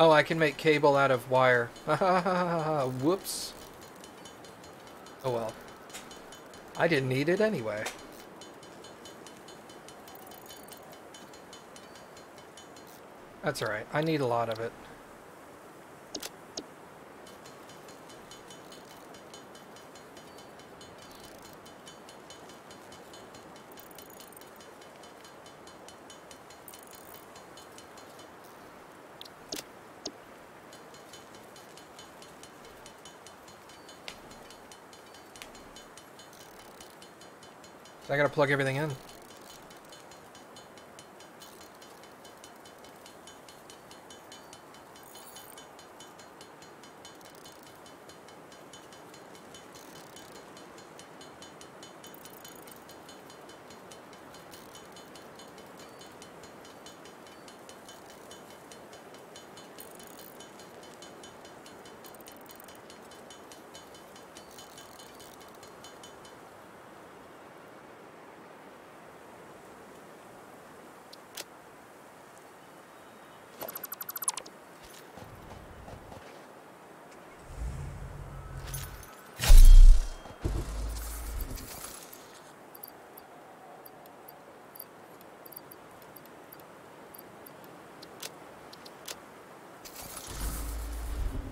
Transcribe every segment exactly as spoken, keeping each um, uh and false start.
Oh, I can make cable out of wire. Whoops. Oh well. I didn't need it anyway. That's alright. I need a lot of it. I gotta plug everything in.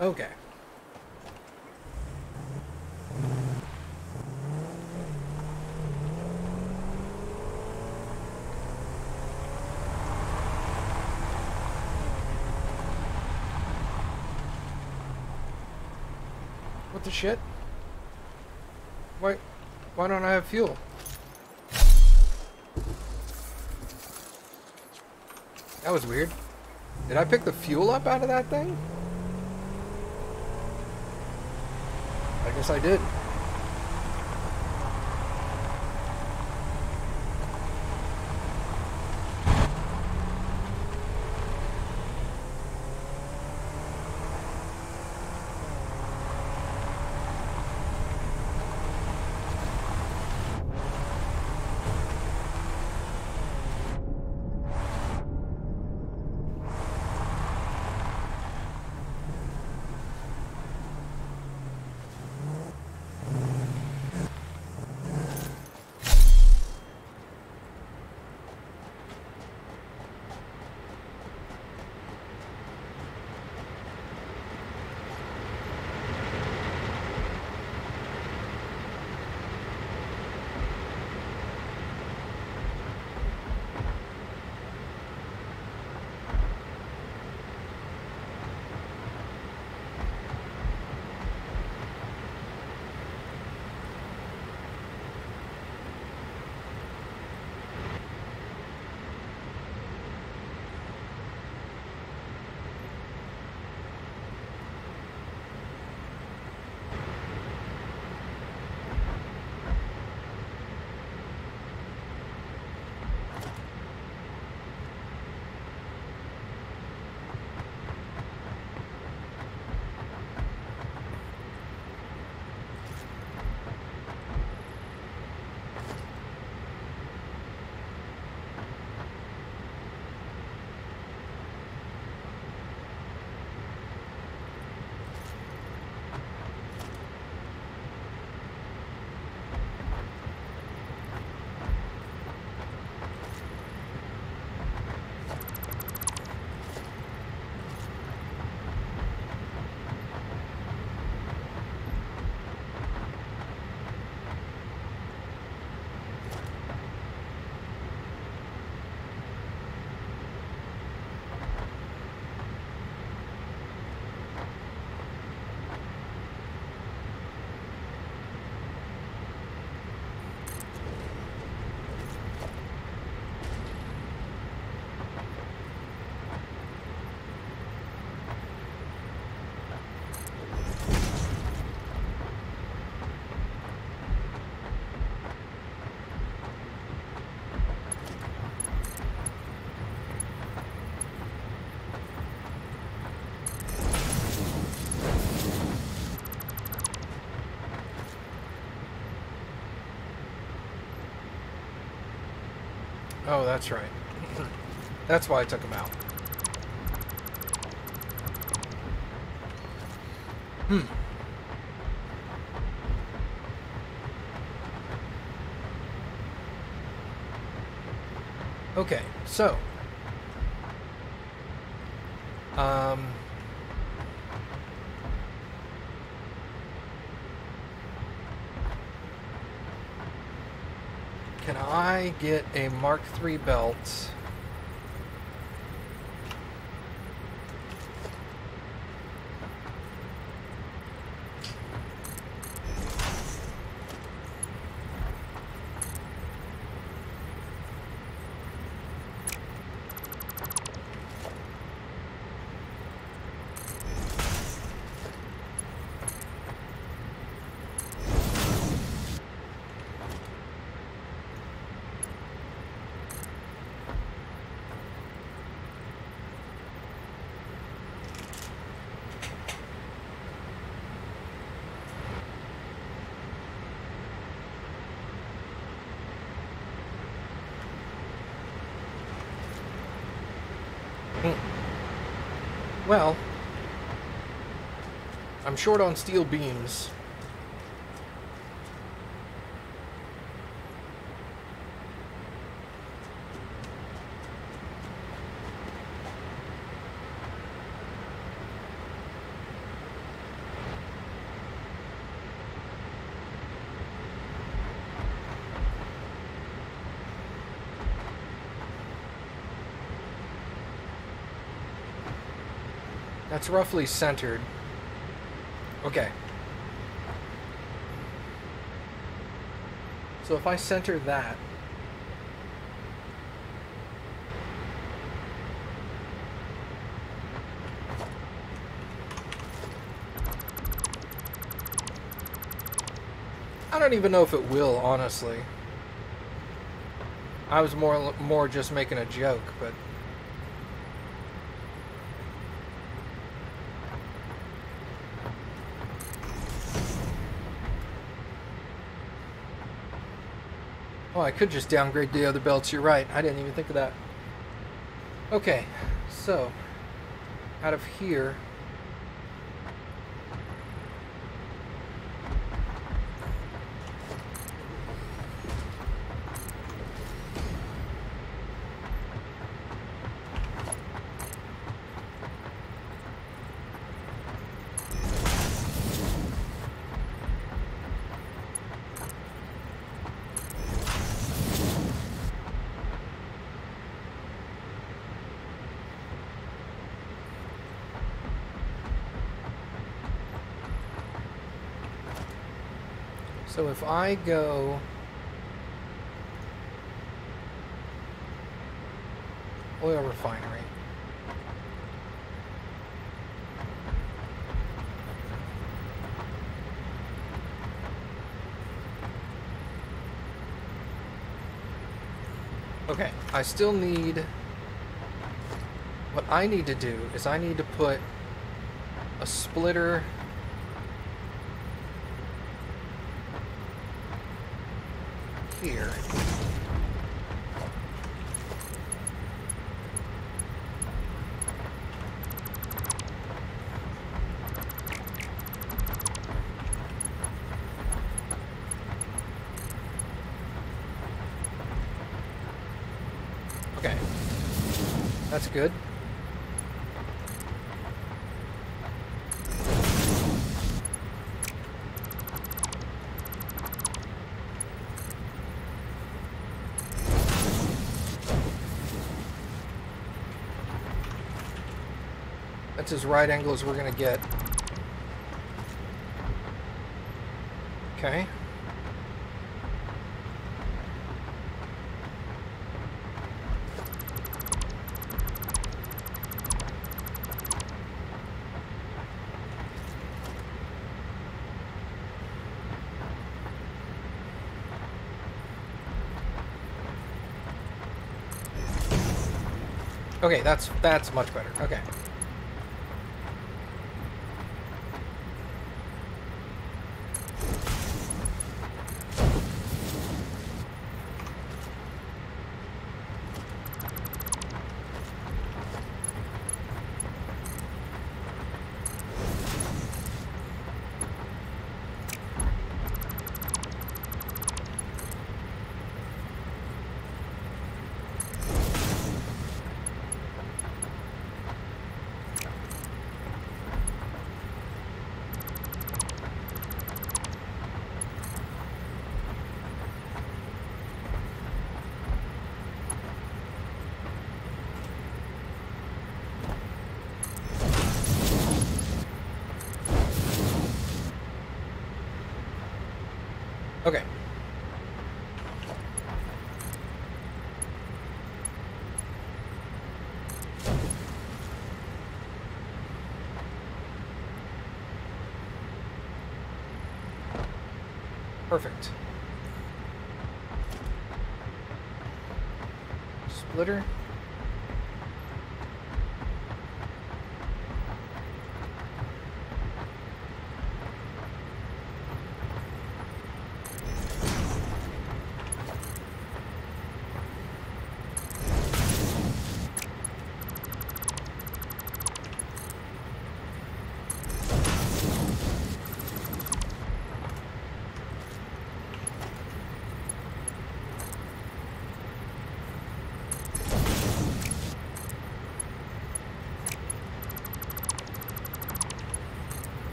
Okay. What the shit? Why, why don't I have fuel? That was weird. Did I pick the fuel up out of that thing? Yes, I did. Oh, that's right. That's why I took him out. Hmm. Okay, so um, can I get a Mark three belt . Well, I'm short on steel beams. That's roughly centered. Okay. So if I center that, I don't even know if it will, honestly. I was more more just making a joke, but oh, I could just downgrade the other belts. You're right. I didn't even think of that. Okay, so out of here, so if I go, oil refinery, okay, I still need, what I need to do is I need to put a splitter here. Okay. That's good. As right angle as we're going to get. Okay. Okay, that's that's much better. Okay. Okay. Perfect. Splitter.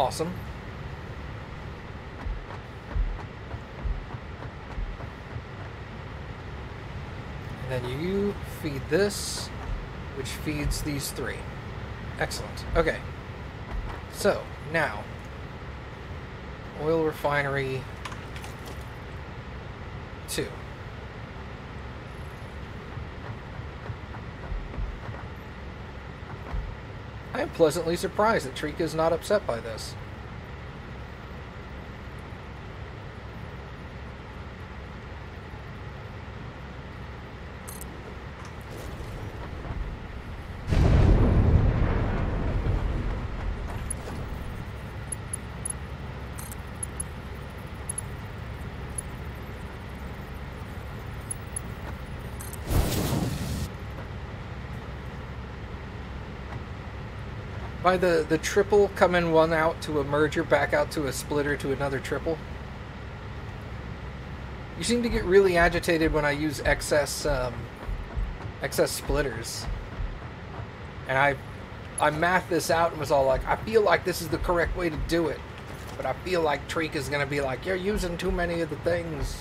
Awesome. And then you feed this, which feeds these three. Excellent. Okay. So, now. Oil refinery two. I am pleasantly surprised that Trika is not upset by this. By the, the triple, come in one out to a merger, back out to a splitter to another triple. You seem to get really agitated when I use excess um, excess splitters. And I I mathed this out and was all like, I feel like this is the correct way to do it. But I feel like Trika is going to be like, you're using too many of the things.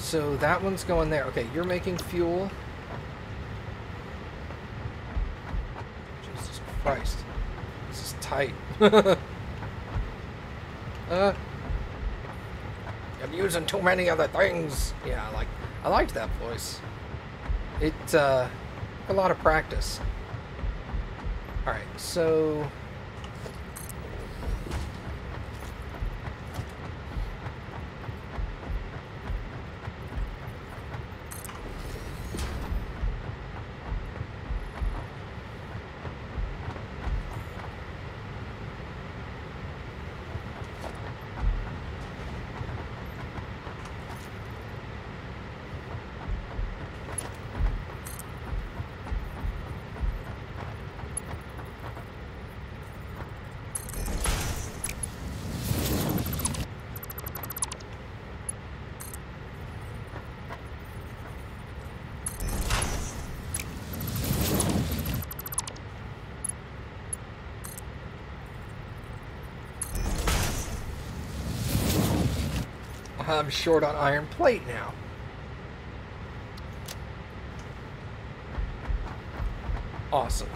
So that one's going there. Okay, you're making fuel. Jesus Christ. This is tight. uh, I'm using too many other things. Yeah, I like I liked that voice. It uh a lot of practice. Alright, so I'm short on iron plate now. Awesome.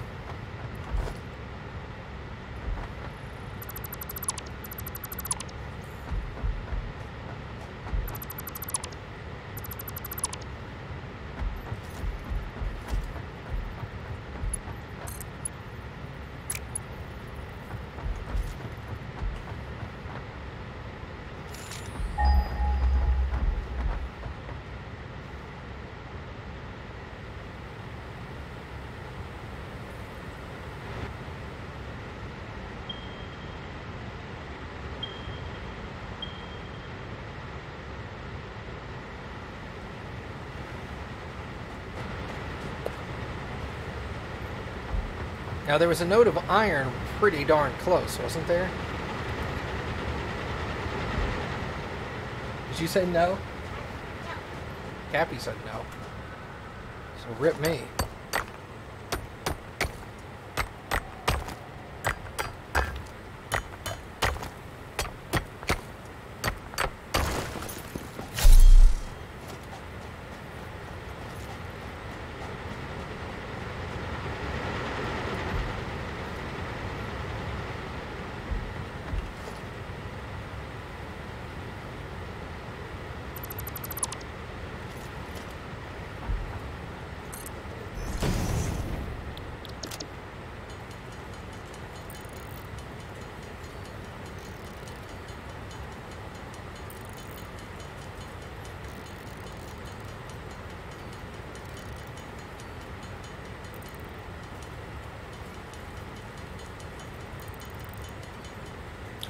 Now there was a note of iron pretty darn close, wasn't there? Did you say no? No. Cappy said no. So rip me.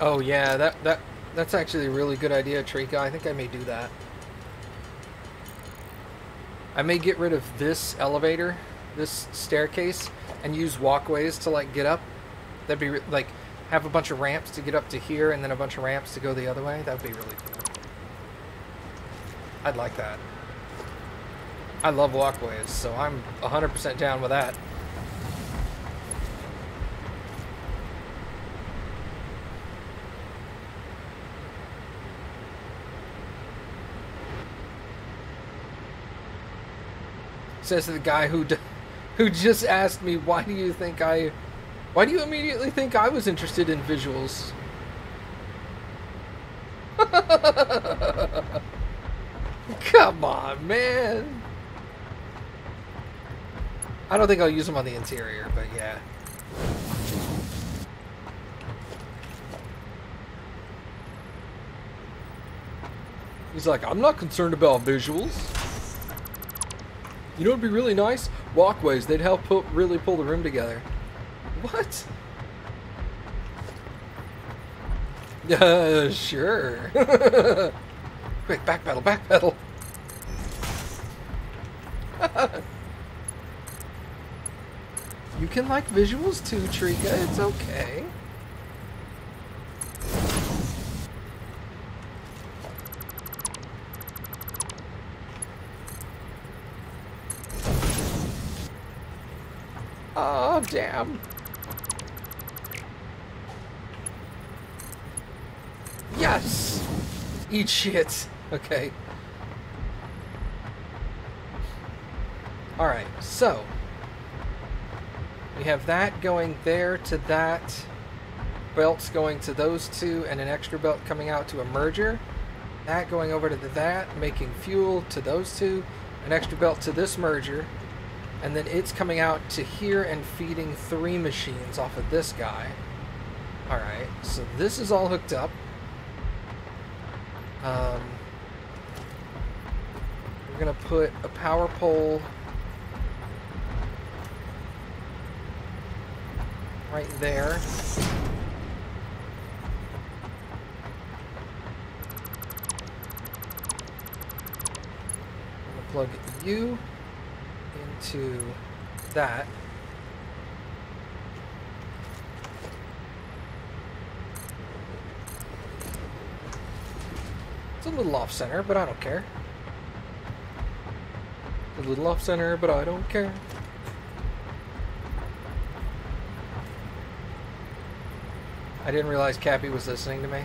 Oh yeah, that that that's actually a really good idea, Trika. I think I may do that. I may get rid of this elevator, this staircase, and use walkways to like get up. That'd be like have a bunch of ramps to get up to here, and then a bunch of ramps to go the other way. That'd be really cool. I'd like that. I love walkways, so I'm one hundred percent down with that. Says to the guy who d who just asked me, why do you think I why do you immediately think I was interested in visuals? Come on, man. I don't think I'll use them on the interior, but yeah. He's like, I'm not concerned about visuals. You know what would be really nice? Walkways. They'd help put, really pull the room together. What? Uh, sure. Quick, back pedal, back pedal. You can like visuals too, Trika. It's okay. Damn. Yes! Eat shit. Okay. Alright, so. We have that going there to that. Belts going to those two, and an extra belt coming out to a merger. That going over to that, making fuel to those two. An extra belt to this merger. And then it's coming out to here and feeding three machines off of this guy. Alright, so this is all hooked up. Um, we're going to put a power pole right there. I'm going to plug you to that. It's a little off-center, but I don't care. A little off-center, but I don't care. I didn't realize Cappy was listening to me.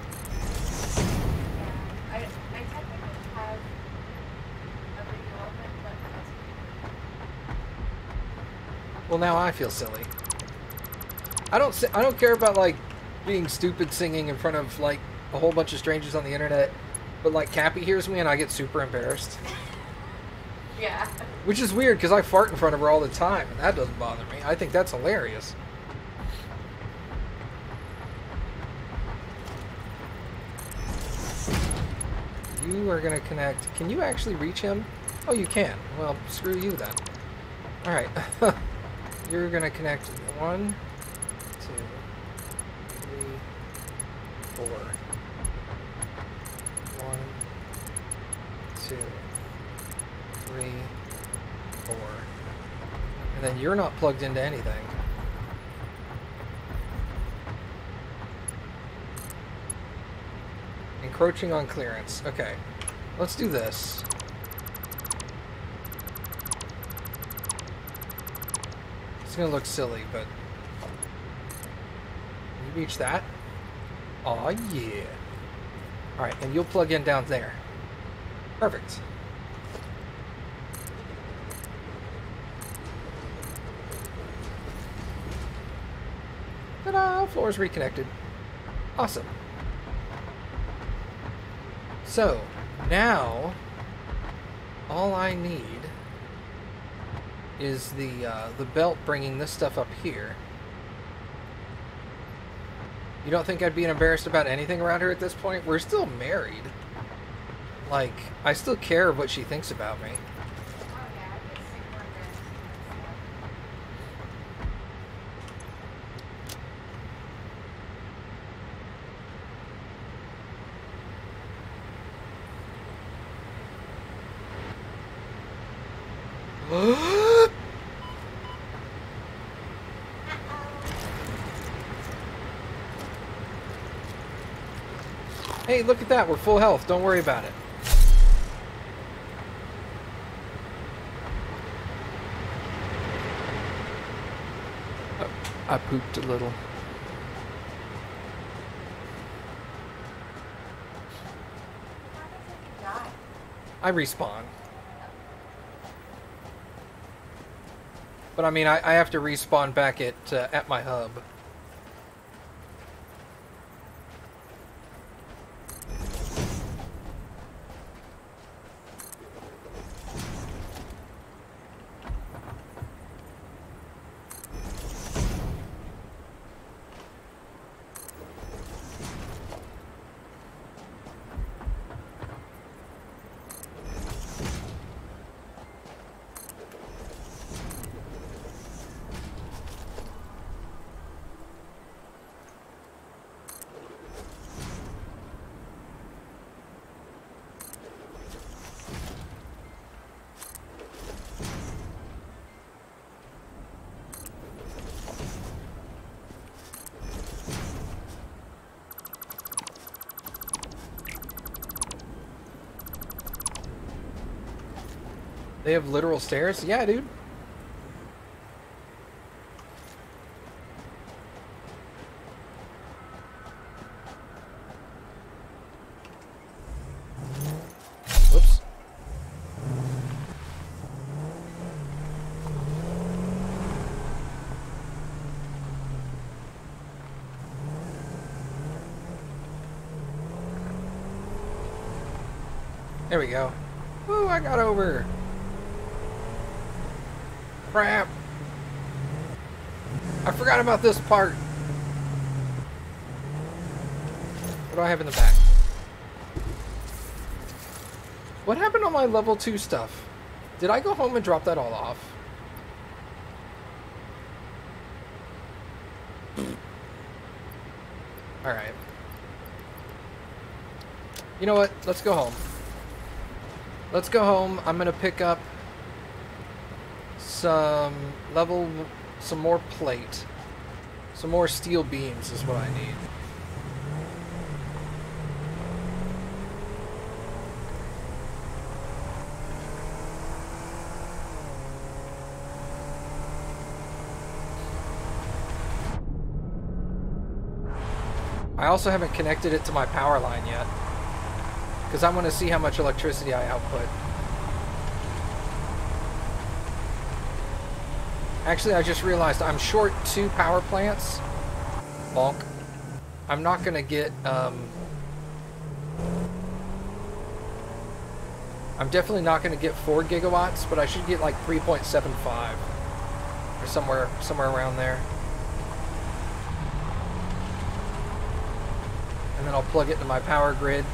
Well, now I feel silly. I don't I don't care about like being stupid singing in front of like a whole bunch of strangers on the internet, but like Cappy hears me and I get super embarrassed. Yeah. Which is weird because I fart in front of her all the time and that doesn't bother me. I think that's hilarious. You are gonna connect. Can you actually reach him? Oh, you can. Well, screw you then. All right. You're going to connect one, two, three, four. One, two, three, four. And then you're not plugged into anything. encroaching on clearance. Okay, let's do this. It's gonna look silly, but you reach that. Aw, yeah. Alright, and you'll plug in down there. Perfect. Ta-da! Floor's reconnected. Awesome. So, now, all I need is the, uh, the belt bringing this stuff up here. You don't think I'd be embarrassed about anything around her at this point? We're still married. Like, I still care what she thinks about me. Hey, look at that. We're full health. Don't worry about it. Oh, I pooped a little. I respawn. But I mean, I, I have to respawn back at, uh, at my hub. They have literal stairs? Yeah, dude. Whoops. There we go. Ooh, I got over. Crap. I forgot about this part. What do I have in the back? What happened on my level two stuff? Did I go home and drop that all off? Alright. You know what? Let's go home. Let's go home. I'm gonna pick up some level, some more plate, some more steel beams is what I need. I also haven't connected it to my power line yet, because I want to see how much electricity I output. Actually, I just realized I'm short two power plants. Bonk. I'm not gonna get, um... I'm definitely not gonna get four gigawatts, but I should get like three point seven five. Or somewhere, somewhere around there. And then I'll plug it to my power grid.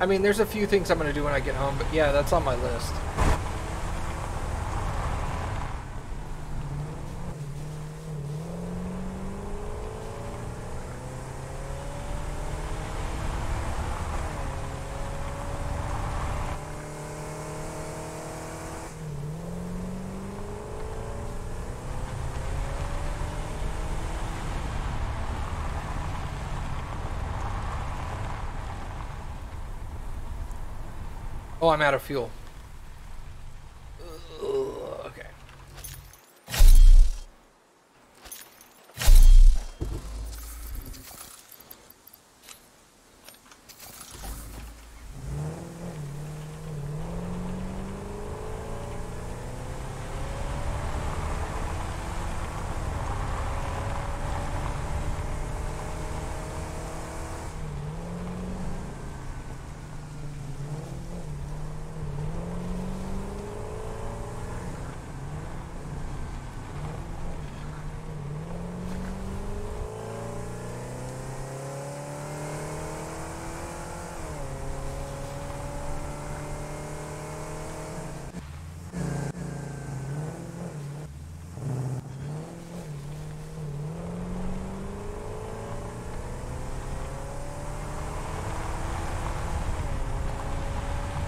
I mean, there's a few things I'm going to do when I get home, but yeah, that's on my list. Oh, I'm out of fuel. Ugh, okay.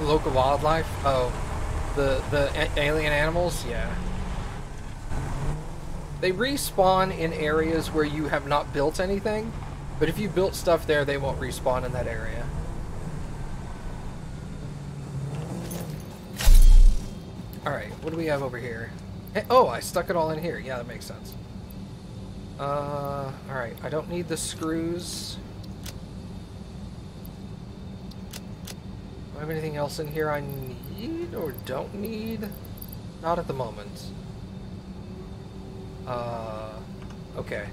Local wildlife? Oh, the the alien animals? Yeah. They respawn in areas where you have not built anything, but if you built stuff there, they won't respawn in that area. Alright, what do we have over here? Hey, oh, I stuck it all in here. Yeah, that makes sense. Uh, Alright, I don't need the screws. Do I have anything else in here I need or don't need? Not at the moment. Uh, okay.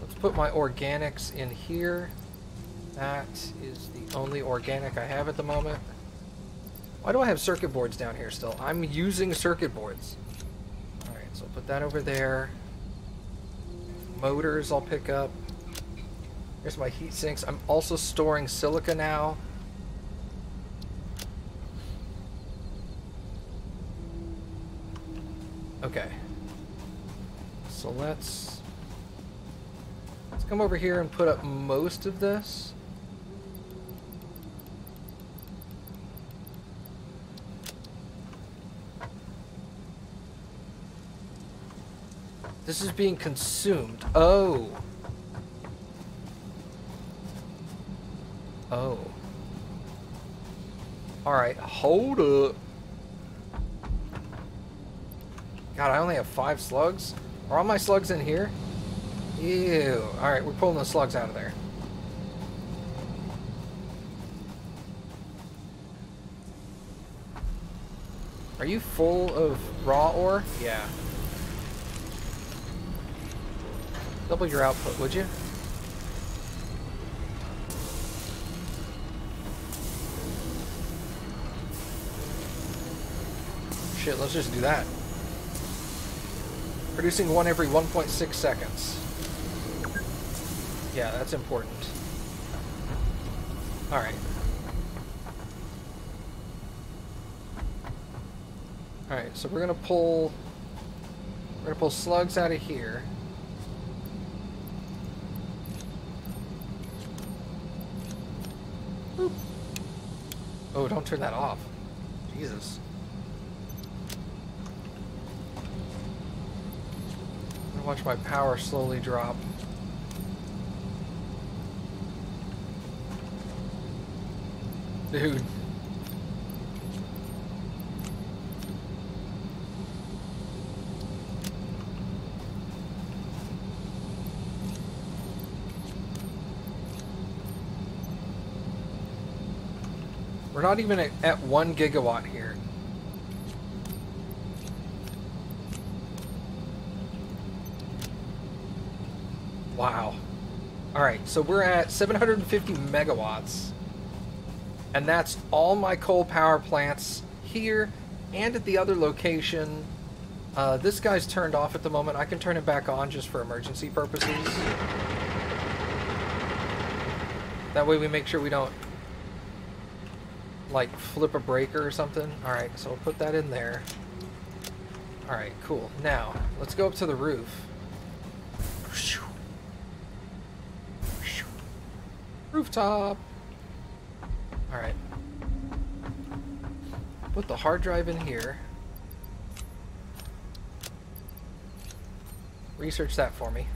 Let's put my organics in here. That is the only organic I have at the moment. Why do I have circuit boards down here still? I'm using circuit boards. Alright, so I'll put that over there. Motors I'll pick up. Here's my heat sinks. I'm also storing silica now. Okay. So let's let's come over here and put up most of this. This is being consumed. Oh. Oh. Alright, hold up. God, I only have five slugs? Are all my slugs in here? Ew. Alright, we're pulling the slugs out of there. Are you full of raw ore? Yeah. Double your output, would you? Shit, let's just do that. Producing one every one point six seconds. Yeah, that's important. Alright. Alright, so we're gonna pull... We're gonna pull slugs out of here. Boop. Oh, don't turn that off. Jesus. Watch my power slowly drop. Dude. We're not even at, at one gigawatt here. Wow. Alright, so we're at seven hundred fifty megawatts. And that's all my coal power plants here and at the other location. Uh, this guy's turned off at the moment. I can turn it back on just for emergency purposes. That way we make sure we don't, like, flip a breaker or something. Alright, so we'll put that in there. Alright, cool. Now, let's go up to the roof. Rooftop. All right. Put the hard drive in here. Research that for me.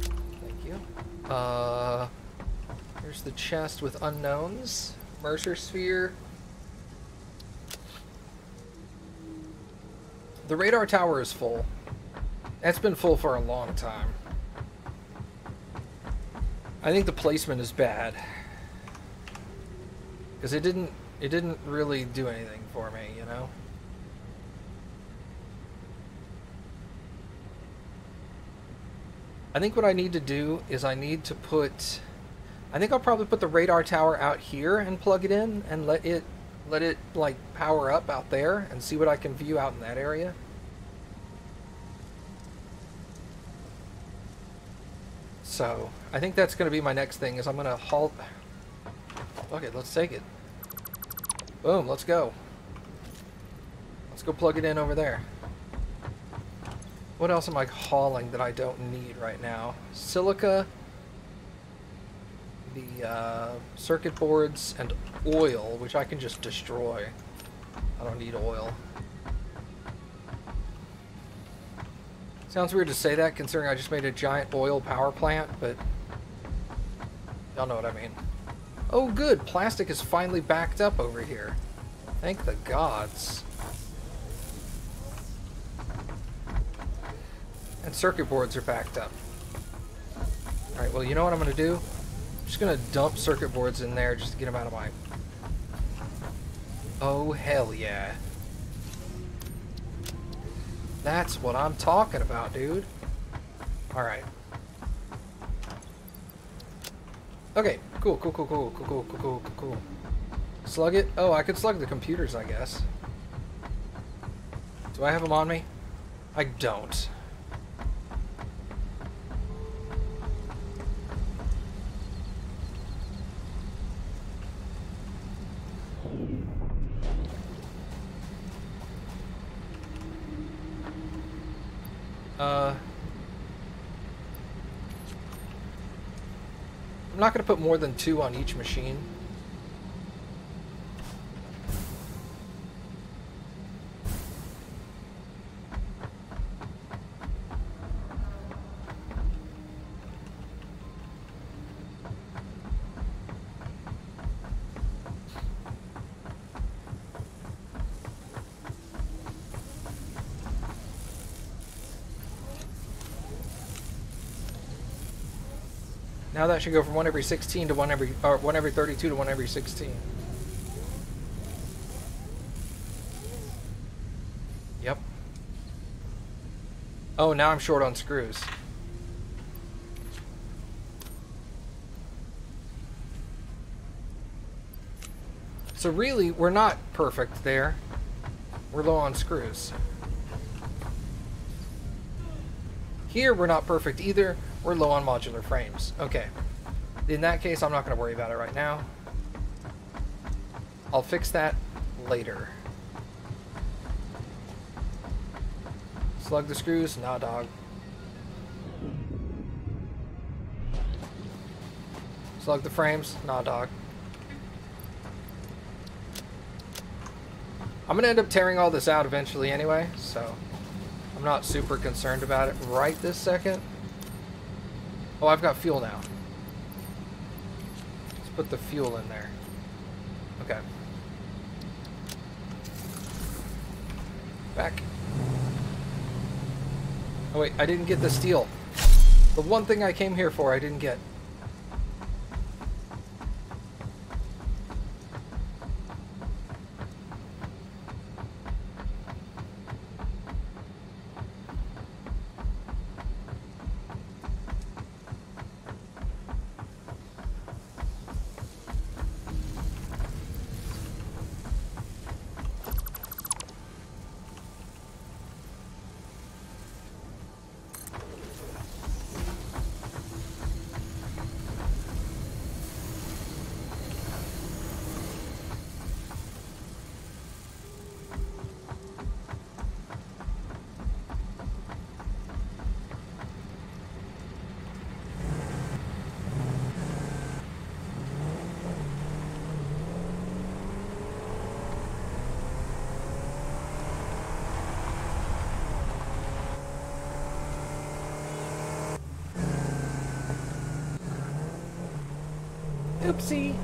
Thank you. Uh, Here's the chest with unknowns. Mercer Sphere. The radar tower is full. That's been full for a long time. I think the placement is bad. Because it didn't, it didn't really do anything for me, you know? I think what I need to do is I need to put... I think I'll probably put the radar tower out here and plug it in and let it, let it like, power up out there and see what I can view out in that area. So, I think that's going to be my next thing, is I'm going to halt... Okay, let's take it. Boom, let's go. Let's go plug it in over there. What else am I hauling that I don't need right now? Silica, the uh, circuit boards, and oil, which I can just destroy. I don't need oil. Sounds weird to say that, considering I just made a giant oil power plant, but y'all know what I mean. Oh good, plastic is finally backed up over here. Thank the gods. And circuit boards are backed up. Alright, well, you know what I'm going to do? I'm just going to dump circuit boards in there just to get them out of my... Oh, hell yeah. That's what I'm talking about, dude. Alright. Okay, cool, cool, cool, cool, cool, cool, cool, cool, cool. Slug it? Oh, I could slug the computers, I guess. Do I have them on me? I don't. Uh, I'm not going to put more than two on each machine. Now that should go from one every sixteen to one every, or one every thirty-two to one every sixteen. Yep. Oh, now I'm short on screws. So really, we're not perfect there. We're low on screws. Here, we're not perfect either. We're low on modular frames. Okay. In that case, I'm not going to worry about it right now. I'll fix that later. Slug the screws? Nah, dog. Slug the frames? Nah, dog. I'm going to end up tearing all this out eventually anyway, so I'm not super concerned about it right this second. Oh, I've got fuel now. Let's put the fuel in there. Okay. Back. Oh, wait, I didn't get the steel. The one thing I came here for, I didn't get. Oopsie.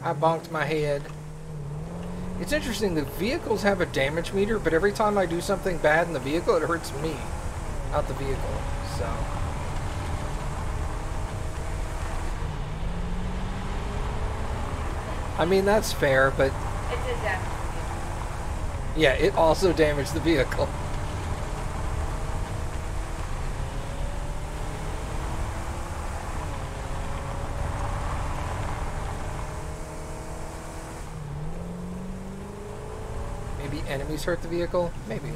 I bonked my head. It's interesting, the vehicles have a damage meter, but every time I do something bad in the vehicle, it hurts me, not the vehicle, so. I mean, that's fair, but... It did damage the vehicle. Yeah, it also damaged the vehicle. Enemies hurt the vehicle? Maybe. You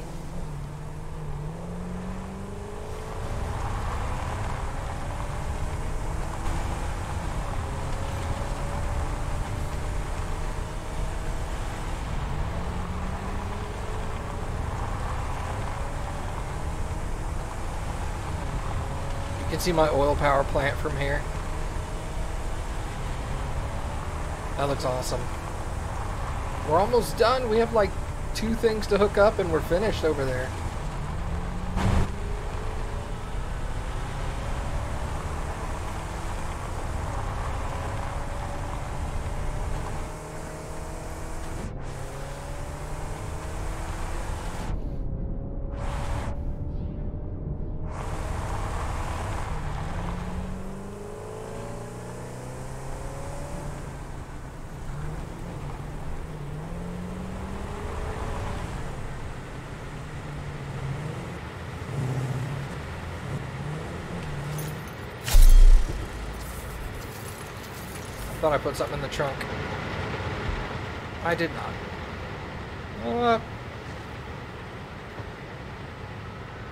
can see my oil power plant from here. That looks awesome. We're almost done. We have like two things to hook up and we're finished over there. I thought I put something in the trunk. I did not. Uh,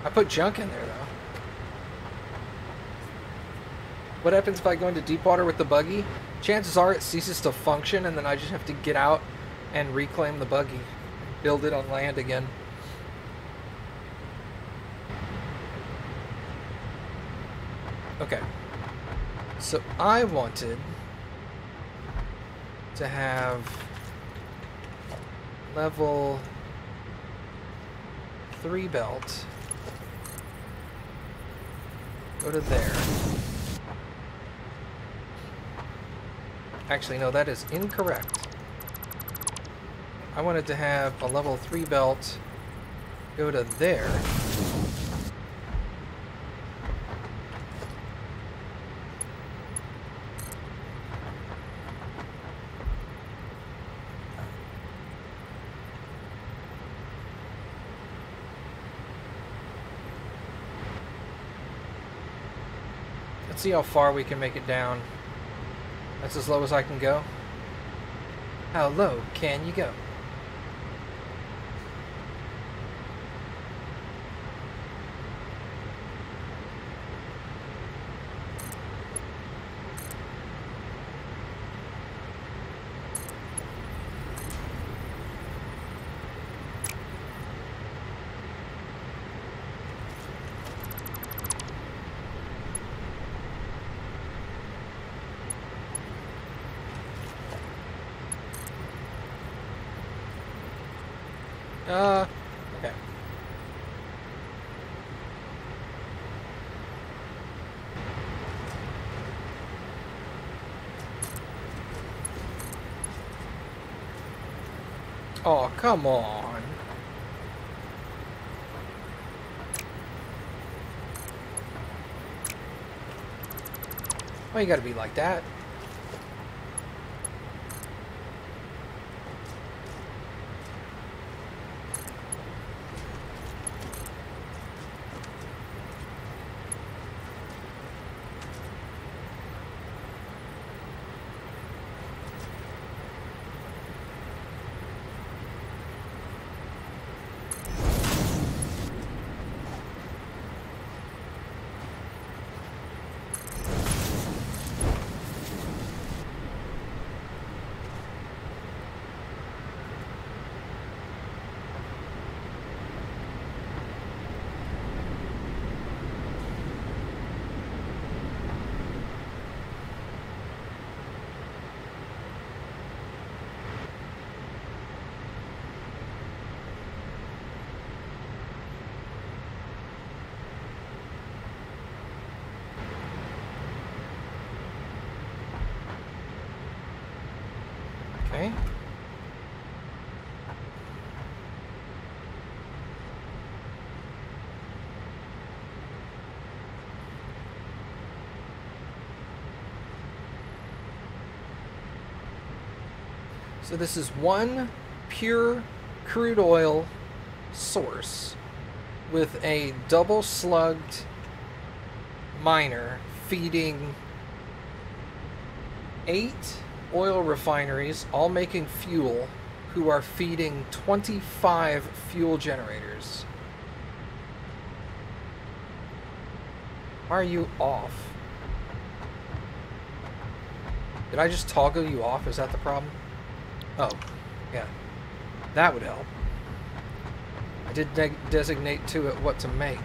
I put junk in there, though. What happens if I go into deep water with the buggy? Chances are it ceases to function, and then I just have to get out and reclaim the buggy. Build it on land again. Okay. So I wanted... to have level three belt. Go to there. Actually, no, that is incorrect. I wanted to have a level three belt. Go to there. See how far we can make it down. That's as low as I can go. How low can you go? Uh, okay. Oh, come on. Why you gotta be like that? So this is one pure crude oil source with a double slugged miner feeding eight oil refineries, all making fuel, who are feeding twenty-five fuel generators. Are you off? Did I just toggle you off? Is that the problem? Oh, yeah. That would help. I did de designate to it what to make.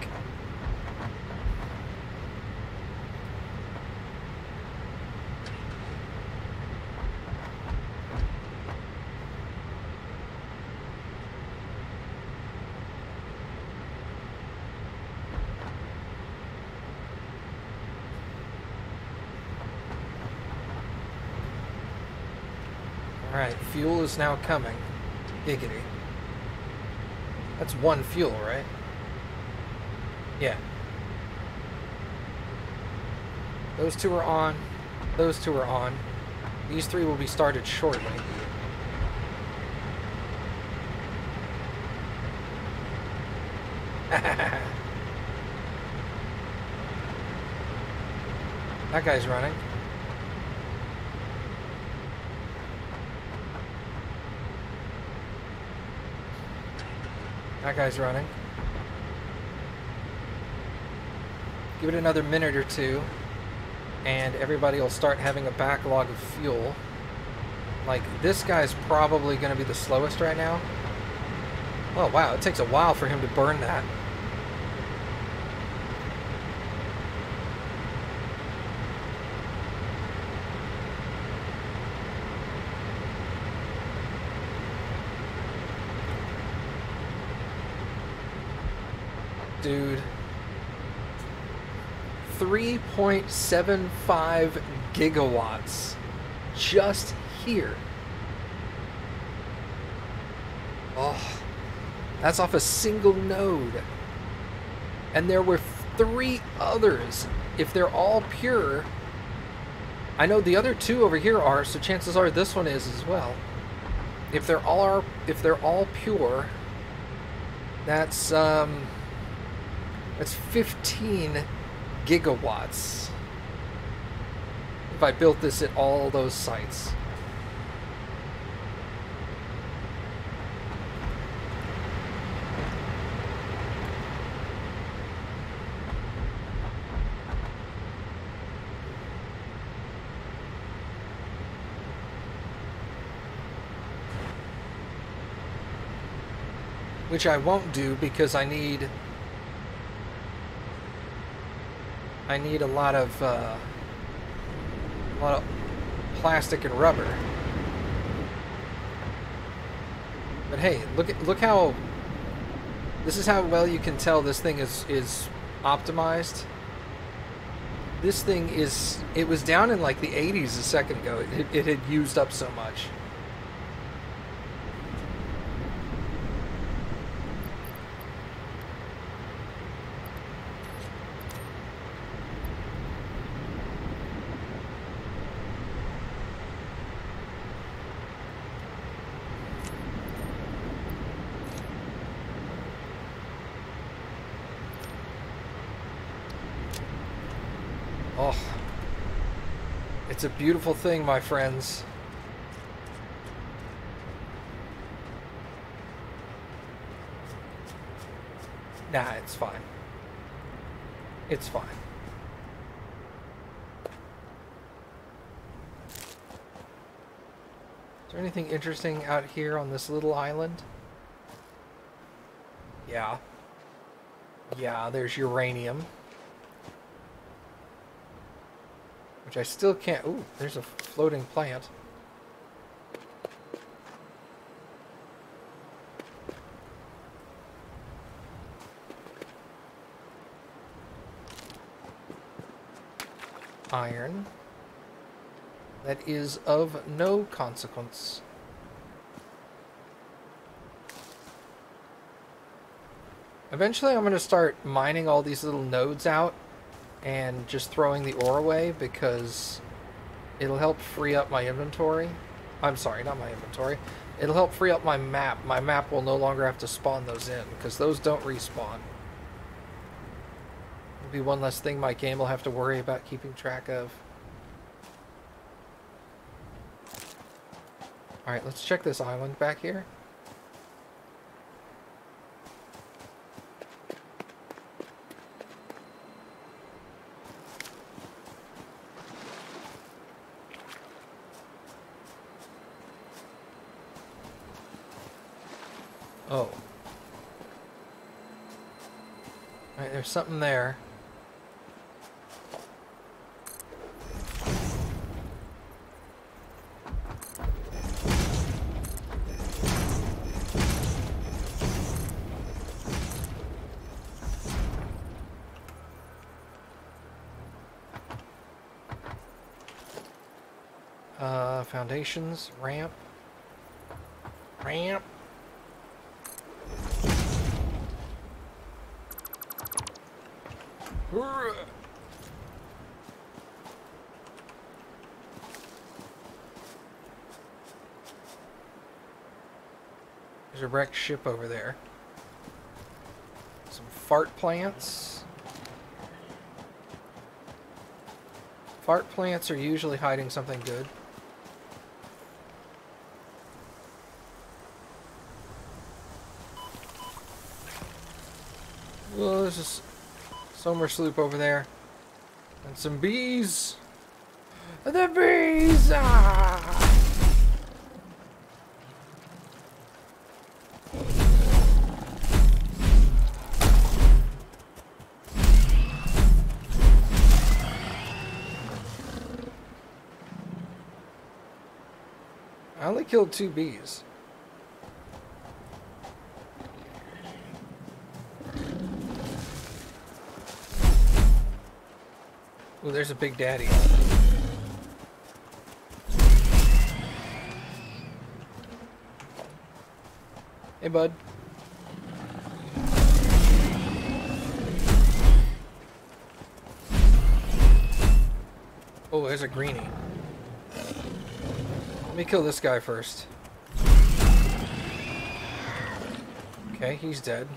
Alright, fuel is now coming. Giggity. That's one fuel, right? Yeah. Those two are on. Those two are on. These three will be started shortly. That guy's running. That guy's running. Give it another minute or two, and everybody will start having a backlog of fuel. Like, this guy's probably going to be the slowest right now. Oh, wow, it takes a while for him to burn that. Dude, three point seven five gigawatts just here. Oh, that's off a single node. And there were three others. If they're all pure, I know the other two over here are, so chances are this one is as well. If they're all, if they're all pure, that's um. That's fifteen gigawatts if I built this at all those sites. Which I won't do because I need... I need a lot of uh, a lot of plastic and rubber. But hey, look at look how this is how well you can tell this thing is is optimized. This thing is it was down in like the eighties a second ago. It, it had used up so much. It's a beautiful thing, my friends. Nah, it's fine. It's fine. Is there anything interesting out here on this little island? Yeah. Yeah, there's uranium. Which I still can't... Ooh, there's a floating plant. Iron. That is of no consequence. Eventually I'm going to start mining all these little nodes out and just throwing the ore away because it'll help free up my inventory. I'm sorry, not my inventory. It'll help free up my map. My map will no longer have to spawn those in, because those don't respawn. It'll be one less thing my game will have to worry about keeping track of. Alright, let's check this island back here. Oh. Alright, there's something there. Uh, foundations, ramp, ramp. There's a wrecked ship over there. Some fart plants. Fart plants are usually hiding something good. Well, this is Somer sloop over there. And some bees. The bees! Ah! I only killed two bees. Ooh, there's a big daddy. Hey, bud. Oh, there's a greenie. Let me kill this guy first. Okay, he's dead.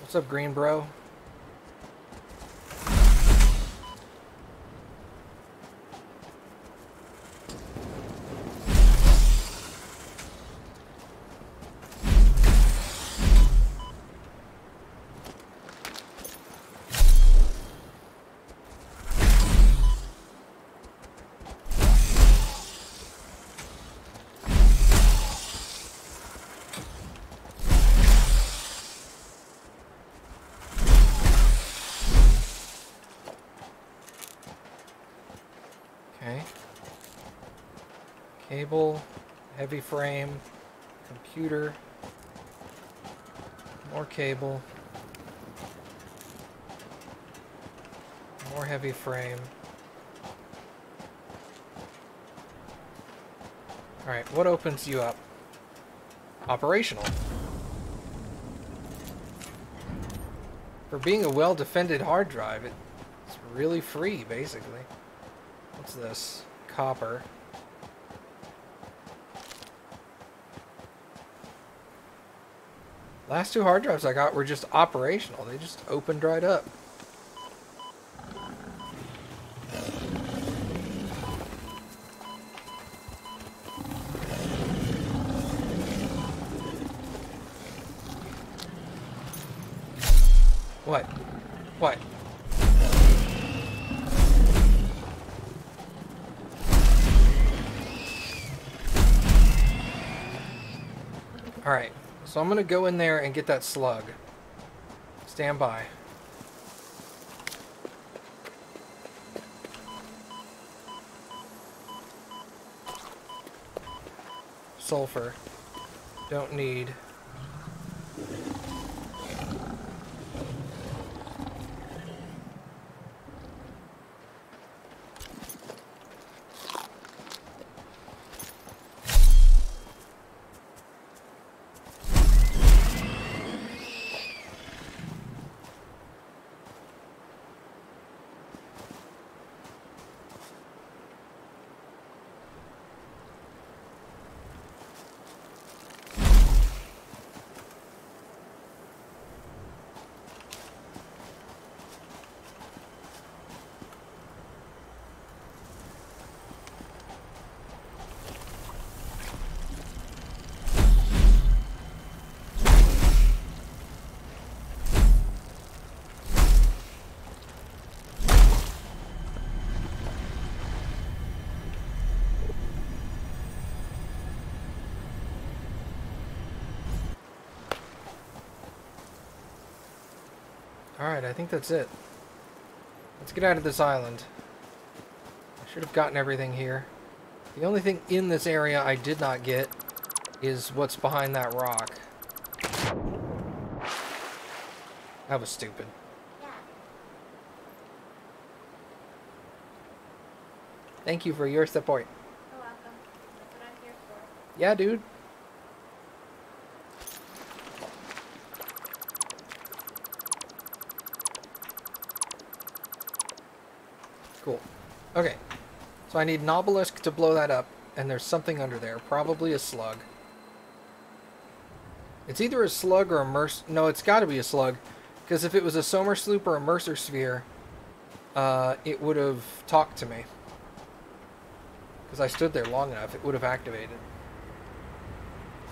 What's up, green bro? Cable, heavy frame, computer, more cable, more heavy frame. Alright, what opens you up? Operational. For being a well-defended hard drive, it's really free, basically. What's this? Copper. Last two hard drives I got were just operational. They just opened right up. What? What? All right. So I'm going to go in there and get that slug. Stand by. Sulfur. Don't need. Alright, I think that's it. Let's get out of this island. I should have gotten everything here. The only thing in this area I did not get is what's behind that rock. That was stupid. Yeah. Thank you for your support. You're welcome. That's what I'm here for. Yeah, dude. Cool. Okay. So I need an obelisk to blow that up, and there's something under there. Probably a slug. It's either a slug or a merc... No, it's got to be a slug. Because if it was a Somersloop or a Mercer Sphere, uh, it would have talked to me. Because I stood there long enough, it would have activated.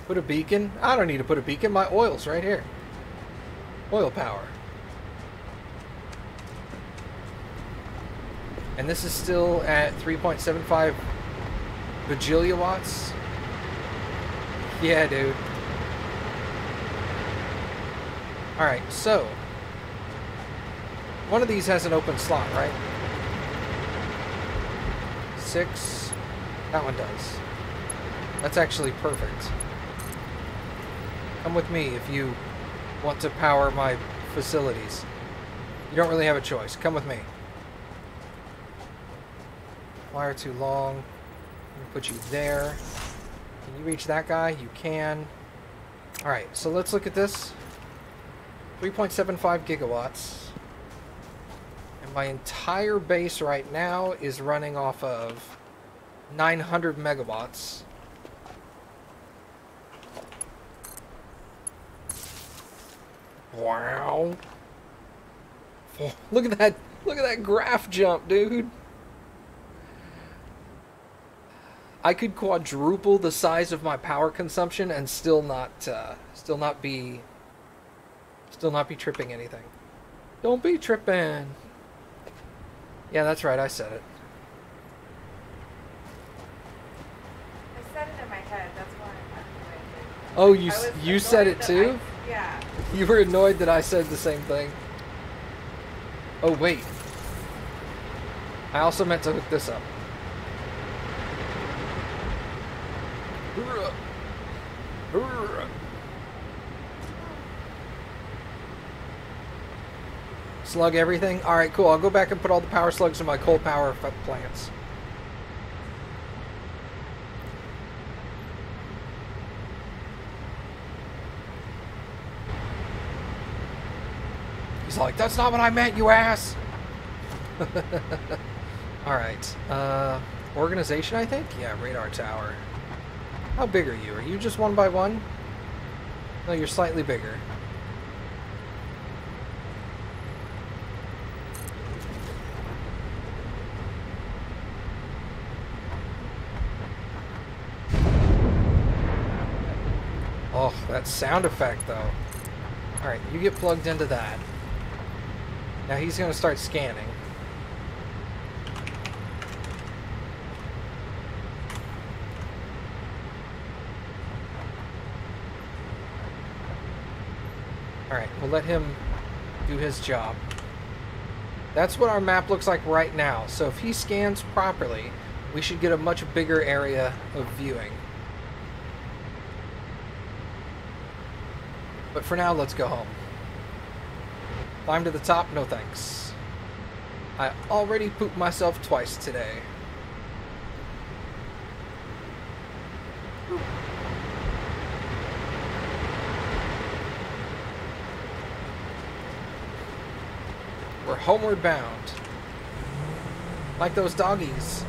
Put a beacon? I don't need to put a beacon. My oil's right here. Oil power. And this is still at three point seven five bajillion watts. Yeah, dude. Alright, so... one of these has an open slot, right? Six. That one does. That's actually perfect. Come with me if you want to power my facilities. You don't really have a choice. Come with me. Wire too long. I'm gonna put you there. Can you reach that guy? You can. Alright, so let's look at this. three point seven five gigawatts. And my entire base right now is running off of nine hundred megawatts. Wow. Look at that. Look at that graph jump, dude. I could quadruple the size of my power consumption and still not uh, still not be Still not be tripping anything. Don't be tripping. Yeah, that's right. I said it. I said it in my head. That's why I Oh, you I you said it too? I, yeah. You were annoyed that I said the same thing. Oh, wait. I also meant to hook this up. Hurrah. Hurrah. Slug everything? Alright, cool. I'll go back and put all the power slugs in my coal power plants. He's like, that's not what I meant, you ass! Alright. Uh, organization, I think? Yeah, radar tower. How big are you? Are you just one by one? No, you're slightly bigger. Oh, that sound effect, though. Alright, you get plugged into that. Now he's going to start scanning. Alright, we'll let him do his job. That's what our map looks like right now. So if he scans properly, we should get a much bigger area of viewing. But for now, let's go home. Climb to the top? No thanks. I already pooped myself twice today. Whew. We're homeward bound. Like those doggies.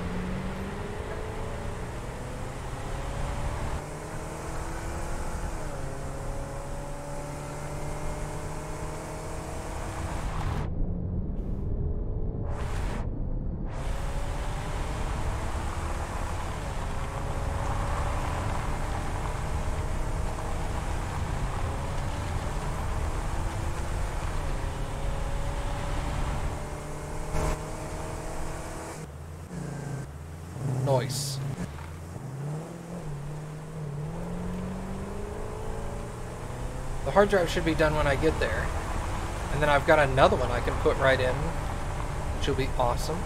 Noise. The hard drive should be done when I get there. And then I've got another one I can put right in, which will be awesome.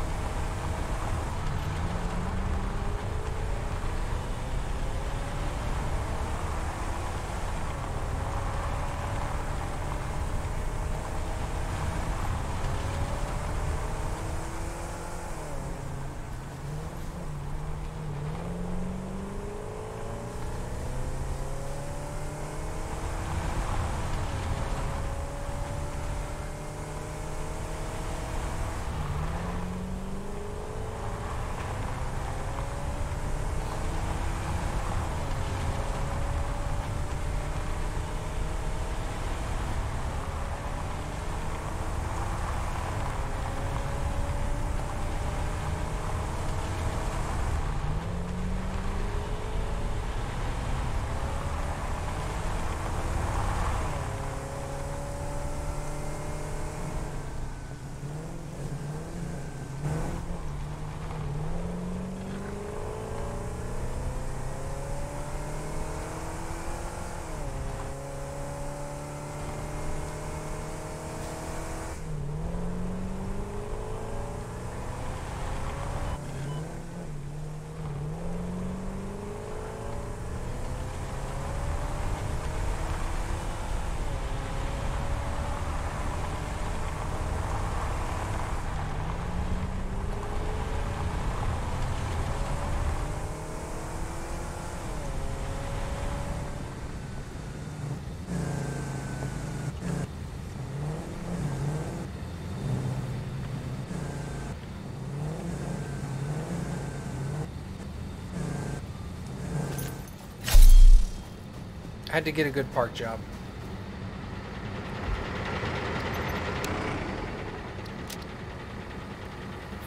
I had to get a good park job.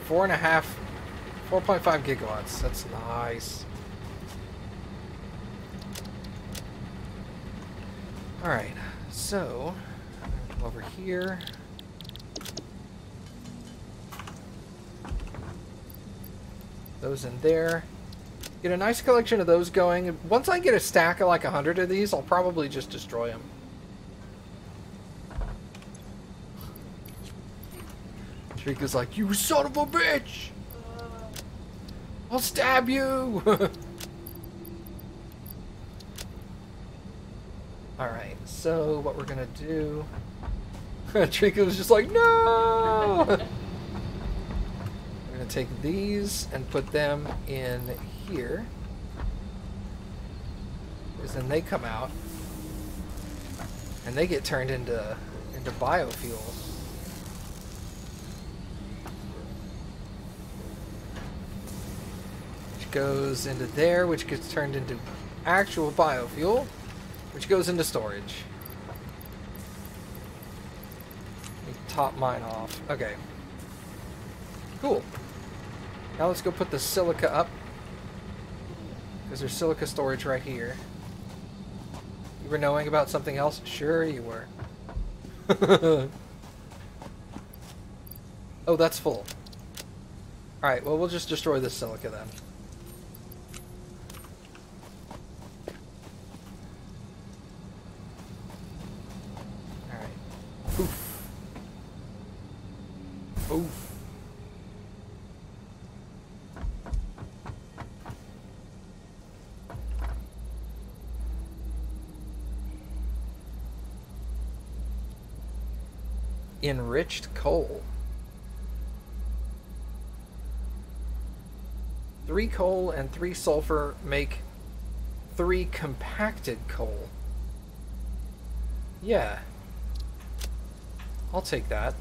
Four and a half, four point five gigawatts. That's nice. All right, so over here. Those in there. Get a nice collection of those going. Once I get a stack of like a hundred of these, I'll probably just destroy them. Shrika's like, you son of a bitch! I'll stab you! Alright, so what we're gonna do... Shrika was just like, no! We're gonna take these and put them in here. Here is then they come out and they get turned into into biofuels. Which goes into there, which gets turned into actual biofuel, which goes into storage. Let me top mine off. Okay. Cool. Now let's go put the silica up. Because there's silica storage right here. You were knowing about something else? Sure you were. Oh, that's full. Alright, well, we'll just destroy this silica then. Alright. Poof. Oof. Enriched coal. Three coal and three sulfur make three compacted coal. Yeah. I'll take that.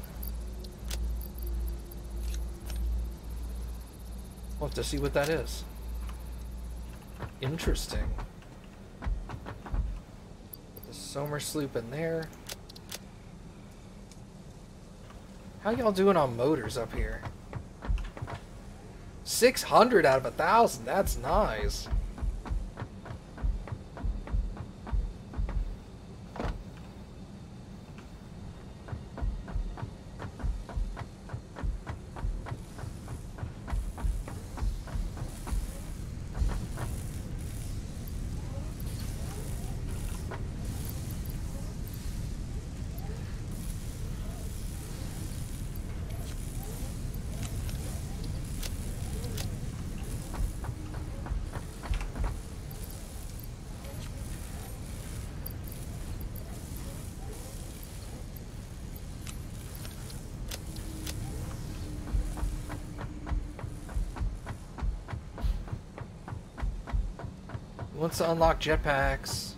We'll have to see what that is. Interesting. Put the Somer sloop in there. How y'all doing on motors up here? six hundred out of a thousand. That's nice. wants to unlock jetpacks.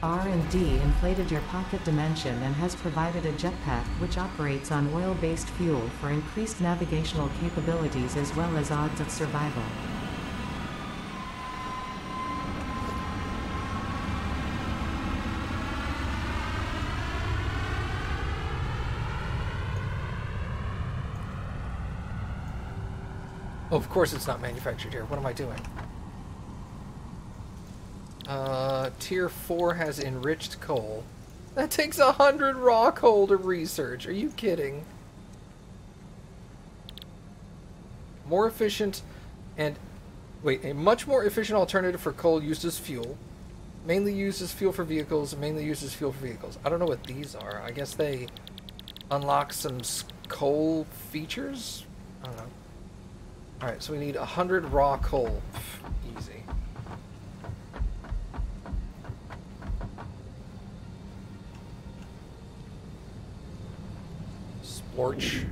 R and D inflated your pocket dimension and has provided a jetpack which operates on oil-based fuel for increased navigational capabilities as well as odds of survival. Oh, of course it's not manufactured here. What am I doing? Uh, tier four has enriched coal. That takes a hundred raw coal to research. Are you kidding? More efficient and... Wait, a much more efficient alternative for coal used as fuel. Mainly used as fuel for vehicles, mainly used as fuel for vehicles. I don't know what these are. I guess they unlock some coal features? I don't know. Alright, so we need a hundred raw coal. Pff, easy. Orch.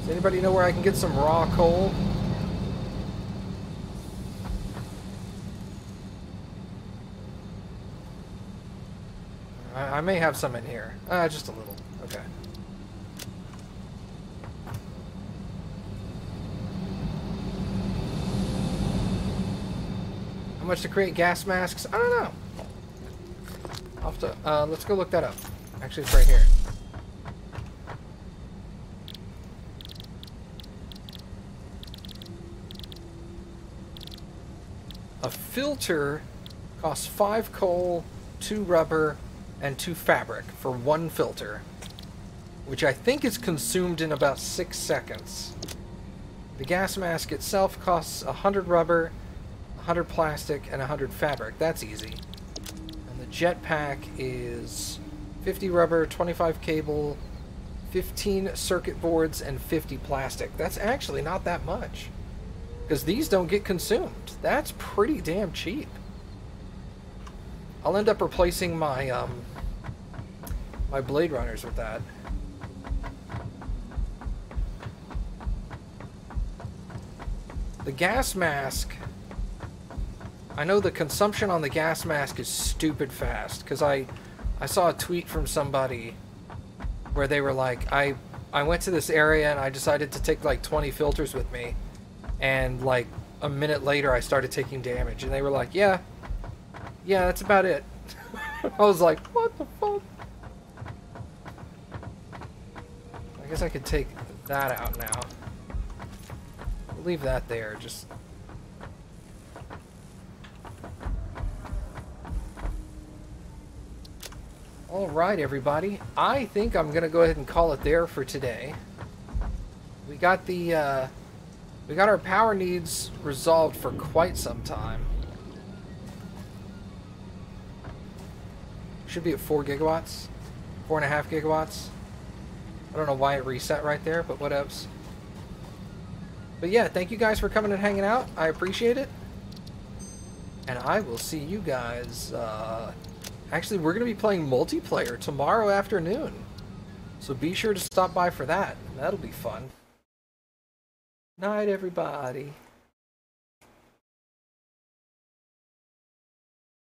Does anybody know where I can get some raw coal? I, I may have some in here. Uh, just a little. Okay. How much to create gas masks? I don't know. Off to, uh, let's go look that up. Actually, it's right here. A filter costs five coal, two rubber, and two fabric for one filter, which I think is consumed in about six seconds. The gas mask itself costs a hundred rubber, a hundred plastic, and a hundred fabric. That's easy. Jetpack is fifty rubber, twenty-five cable, fifteen circuit boards, and fifty plastic. That's actually not that much, because these don't get consumed. That's pretty damn cheap. I'll end up replacing my um, my Blade Runners with that. The gas mask... I know the consumption on the gas mask is stupid fast, because I, I saw a tweet from somebody where they were like, I, I went to this area and I decided to take like twenty filters with me, and like a minute later I started taking damage, and they were like, yeah, yeah, that's about it. I was like, what the fuck? I guess I could take that out now. I'll leave that there, just... Alright everybody, I think I'm going to go ahead and call it there for today. We got the, uh, we got our power needs resolved for quite some time. Should be at four gigawatts, four and a half gigawatts. I don't know why it reset right there, but whatevs. But yeah, thank you guys for coming and hanging out. I appreciate it. And I will see you guys, uh... Actually, we're going to be playing multiplayer tomorrow afternoon, so be sure to stop by for that. That'll be fun. Night, everybody.